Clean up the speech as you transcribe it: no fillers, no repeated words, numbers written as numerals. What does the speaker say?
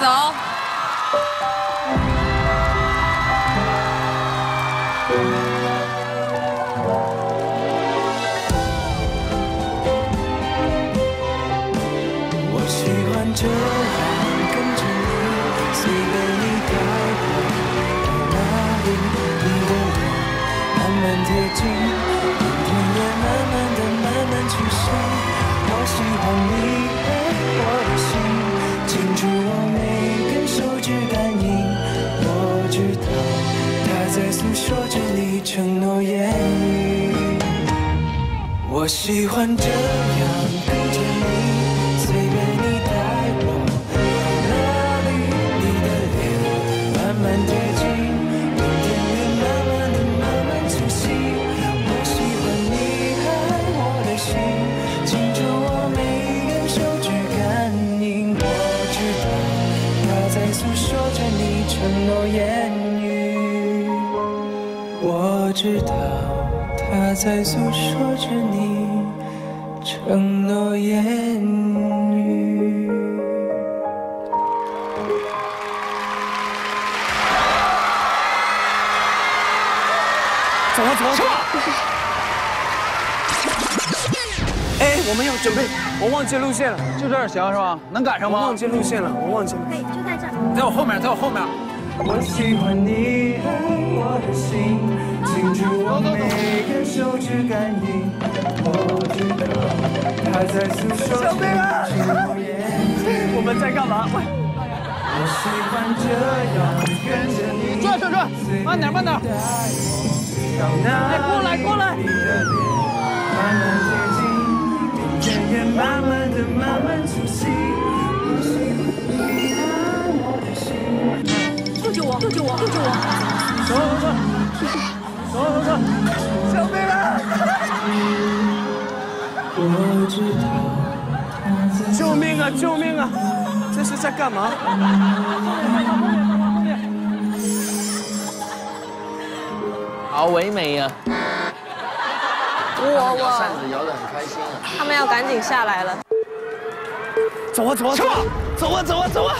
走。 我喜欢这样跟着你，随便你带我到哪里，你的脸慢慢贴近，明天也慢慢的慢慢清晰。我喜欢你爱我的心，紧抓我每根手指感应。我知道他在诉说着你承诺言语，我知道。 他在诉说着你承诺言语。走吧。哎，我们要准备，我忘记路线了，就这儿行是吧？能赶上吗？忘记路线了，我忘记了。对，就在这儿。在我后面，在我后面。我喜欢你爱我的心。 紧抓我每根手指感应，我知道他在诉说着你的我们在干嘛？喂！我喜欢这样跟着你。转转转，慢点慢点。哎，过来过来。慢慢接近，明天也慢慢的慢慢清晰。我喜欢你爱我的心。救救我！救救我！救救我！走走走。 走，小贝啊！救命啊！救命啊！这是在干嘛？好唯美呀！我扇子摇得很开心啊！他们要赶紧下来了。走啊走啊走啊走啊走啊走啊！